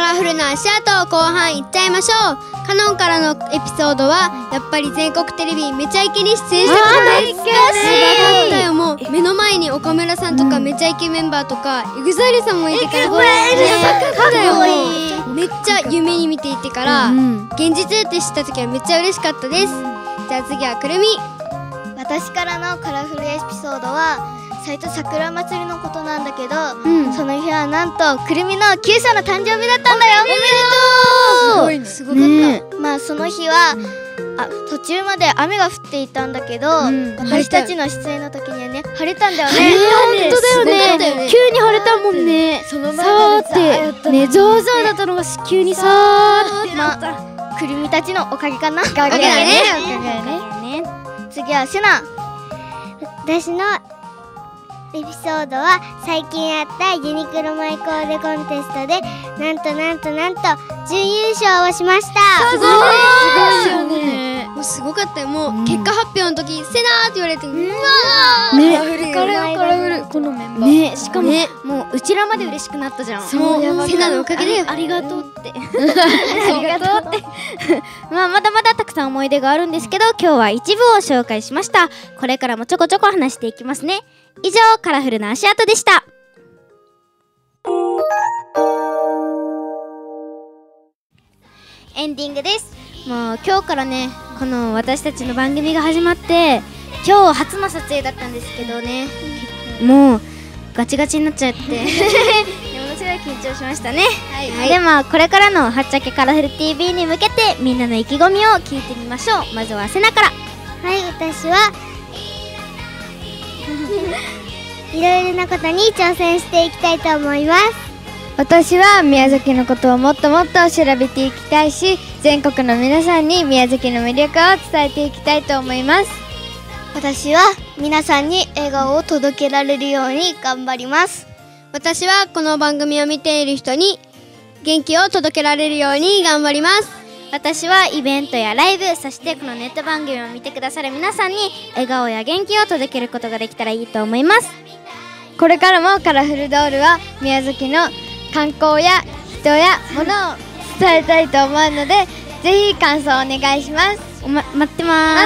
カラフルな足跡を後半いっちゃいましょう。カノンからのエピソードはやっぱり全国テレビめちゃイケに出演したことです。懐かしい。だよ、もう目の前に岡村さんとかめちゃイケメンバーとかEXILEさんもいてから、めっちゃ夢に見ていてから現実って知った時はめっちゃ嬉しかったです。じゃあ次はくるみ。私からのカラフルエピソードは最初桜祭りのことなんだけど、その日はなんとくるみの9歳の誕生日だったんだよ。おめでとう。すごかった。まあその日は途中まで雨が降っていたんだけど、私たちの出演の時にはね、晴れたんだよね。本当だよね。急に晴れたもんね。その前までさーってね、ゾーゾーだったのが急にさーってなった。くるみたちのおかげかな。おかげだね。次はしな。私のエピソードは最近あったユニクロマイコーデコンテストでなんと準優勝をしました。すごい。すごいよね。もうすごかったよ。もう結果発表の時セナーって言われて、うわーね、カラフルこのメンバーね、しかももううちらまで嬉しくなったじゃん。そう、セナのおかげでありがとうってまあまだまだたくさん思い出があるんですけど、今日は一部を紹介しました。これからもちょこちょこ話していきますね。以上、カラフルな足跡でした。エンディングです。もう今日からね、この私たちの番組が始まって今日初の撮影だったんですけどね、もうガチガチになっちゃってものすごい緊張しましたね、はい、でもこれからのはっちゃけカラフル TV に向けてみんなの意気込みを聞いてみましょう。まずはセナから。はい、私はいろいろなことに挑戦していきたいと思います。私は宮崎のことをもっともっと調べていきたいし、全国の皆さんに宮崎の魅力を伝えていきたいと思います。私は皆さんに笑顔を届けられるように頑張ります。私はこの番組を見ている人に元気を届けられるように頑張ります。私はイベントやライブ、そしてこのネット番組を見てくださる皆さんに笑顔や元気を届けることができたらいいと思います。これからもカラフルドールは宮崎の観光や人やものを伝えたいと思うので、ぜひ感想お願いします。待ってま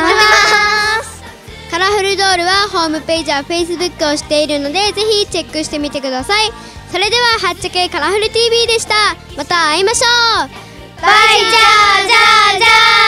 す。カラフルドールはホームページや Facebook をしているので、ぜひチェックしてみてください。それでははっちゃけカラフル TV でした。また会いましょう。バイチャー。